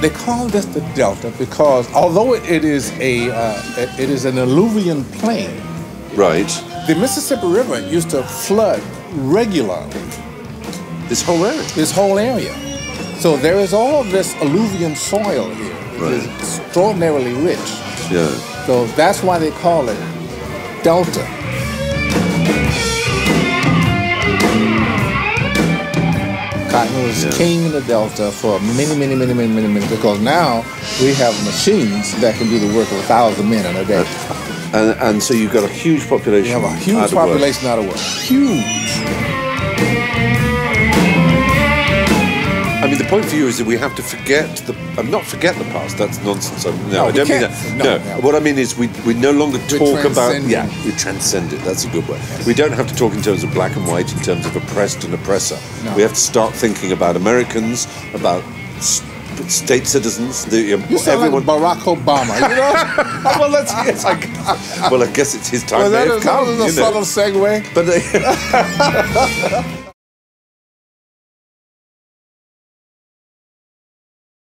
They call this the delta because although it is an alluvial plain, right? The Mississippi River used to flood regularly this whole area. So there is all this alluvial soil here. Right. It is extraordinarily rich. Yeah. So that's why they call it delta. Cotton was king in the delta for many, because now we have machines that can do the work of 1,000 men in a day. And so you've got a huge population. We have a huge population out of work. Huge. I mean, the point for you is that we have to not forget the past. That's nonsense. No, I don't mean that. No. What I mean is we no longer talk about. Yeah, we transcend it. That's a good word. Yes. We don't have to talk in terms of black and white, in terms of oppressed and oppressor. No. We have to start thinking about Americans, about state citizens. You sound everyone. Like Barack Obama. You know? Well, that's yes. I guess it's his time. Well, that is a subtle segue. But.